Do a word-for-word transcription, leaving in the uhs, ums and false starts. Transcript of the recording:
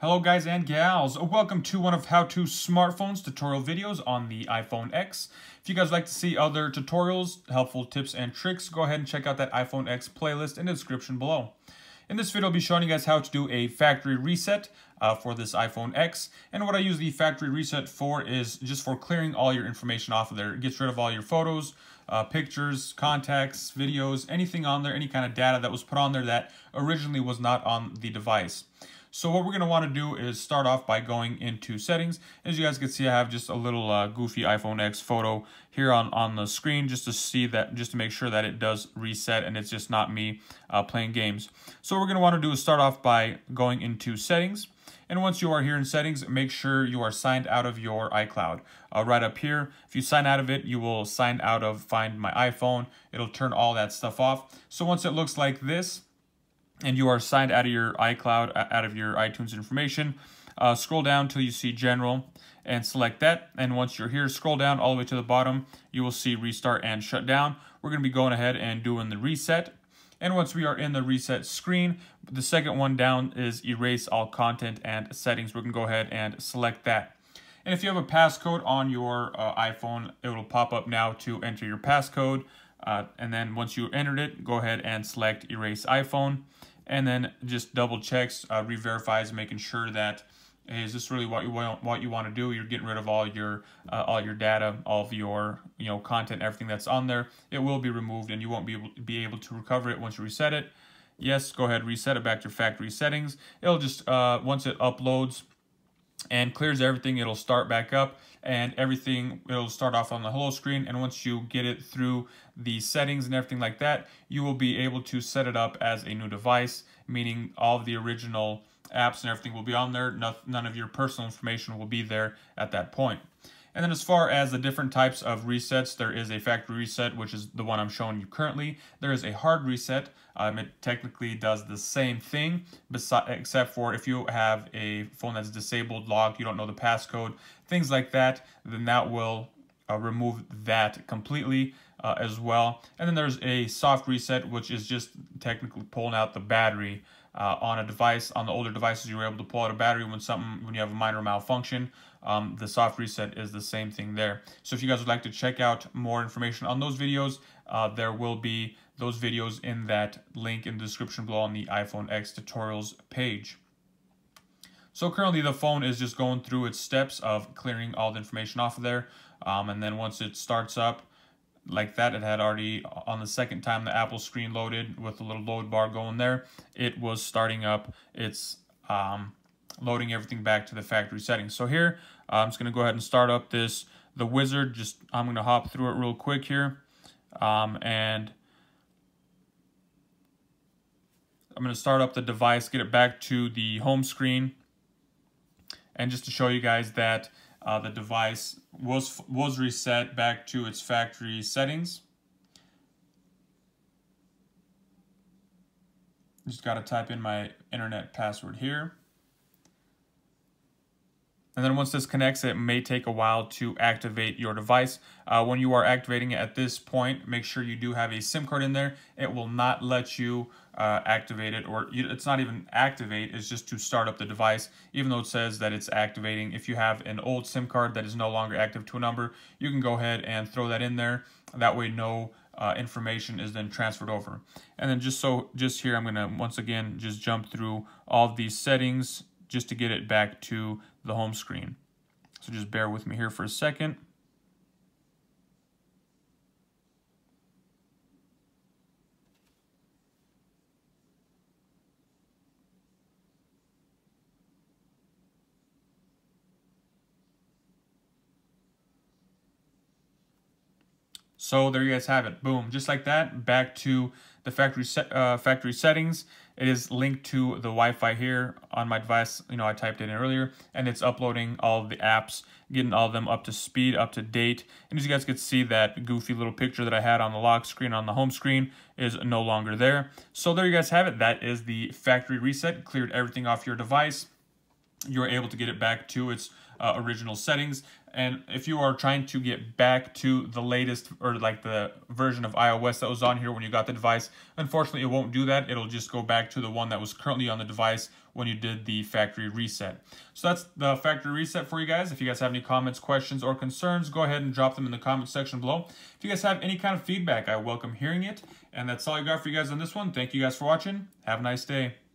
Hello guys and gals, welcome to one of how-to smartphones tutorial videos on the iPhone X. If you guys like to see other tutorials, helpful tips and tricks, go ahead and check out that iPhone X playlist in the description below. In this video, I'll be showing you guys how to do a factory reset uh, for this iPhone X. And what I use the factory reset for is just for clearing all your information off of there. It gets rid of all your photos, uh, pictures, contacts, videos, anything on there, any kind of data that was put on there that originally was not on the device. So what we're going to want to do is start off by going into settings. As you guys can see, I have just a little uh, goofy iPhone X photo here on, on the screen just to see that, just to make sure that it does reset and it's just not me uh, playing games. So what we're going to want to do is start off by going into settings. And once you are here in settings, make sure you are signed out of your iCloud. Uh, right up here, if you sign out of it, you will sign out of Find My iPhone. It'll turn all that stuff off. So once it looks like this, and you are signed out of your iCloud, out of your iTunes information, uh, scroll down till you see General and select that. And once you're here, scroll down all the way to the bottom. You will see Restart and Shut Down. We're going to be going ahead and doing the reset. And once we are in the reset screen, the second one down is Erase All Content and Settings. We're going to go ahead and select that. And if you have a passcode on your uh, iPhone, it will pop up now to enter your passcode. Uh, and then once you entered it, go ahead and select Erase iPhone. And then just double checks, uh, re-verifies, making sure that, hey, is this really what you want, what you want to do? You're getting rid of all your uh, all your data, all of your you know content, everything that's on there. It will be removed, and you won't be able be able to recover it once you reset it. Yes, go ahead, reset it back to your factory settings. It'll just uh, once it uploads and clears everything, it'll start back up and everything, it'll start off on the hello screen. And once you get it through the settings and everything like that, you will be able to set it up as a new device, meaning all of the original apps and everything will be on there. None of your personal information will be there at that point. And then as far as the different types of resets, there is a factory reset, which is the one I'm showing you currently. There is a hard reset. Um, it technically does the same thing, except for if you have a phone that's disabled, locked, you don't know the passcode, things like that, then that will uh, remove that completely uh, as well. And then there's a soft reset, which is just technically pulling out the battery. Uh, on a device, on the older devices, you were able to pull out a battery when something, when you have a minor malfunction. Um, the soft reset is the same thing there. So if you guys would like to check out more information on those videos, uh, there will be those videos in that link in the description below on the iPhone X tutorials page. So currently the phone is just going through its steps of clearing all the information off of there. Um, and then once it starts up, like that, it had already, on the second time the Apple screen loaded with a little load bar going there, it was starting up, it's um, loading everything back to the factory settings. So here, uh, I'm just gonna go ahead and start up this, the wizard, just, I'm gonna hop through it real quick here, um, and I'm gonna start up the device, get it back to the home screen, and just to show you guys that Uh, the device was was reset back to its factory settings. Just got to type in my internet password here. And then once this connects, it may take a while to activate your device. Uh, when you are activating it at this point, make sure you do have a SIM card in there. It will not let you uh, activate it, or you, it's not even activate, it's just to start up the device, even though it says that it's activating. If you have an old SIM card that is no longer active to a number, you can go ahead and throw that in there. That way no uh, information is then transferred over. And then just so, just here, I'm gonna once again, just jump through all of these settings just to get it back to the home screen. So just bear with me here for a second. So there you guys have it. Boom, just like that, back to the factory set, uh, factory settings. It is linked to the Wi-Fi here on my device. You know, I typed it in earlier, and it's uploading all of the apps, getting all of them up to speed, up to date. And as you guys could see, that goofy little picture that I had on the lock screen, on the home screen, is no longer there. So there you guys have it. That is the factory reset. Cleared everything off your device. You're able to get it back to its uh, original settings. And if you are trying to get back to the latest, or like the version of iOS that was on here when you got the device, unfortunately it won't do that. It'll just go back to the one that was currently on the device when you did the factory reset. So that's the factory reset for you guys. If you guys have any comments, questions, or concerns, go ahead and drop them in the comment section below. If you guys have any kind of feedback, I welcome hearing it. And that's all I got for you guys on this one. Thank you guys for watching. Have a nice day.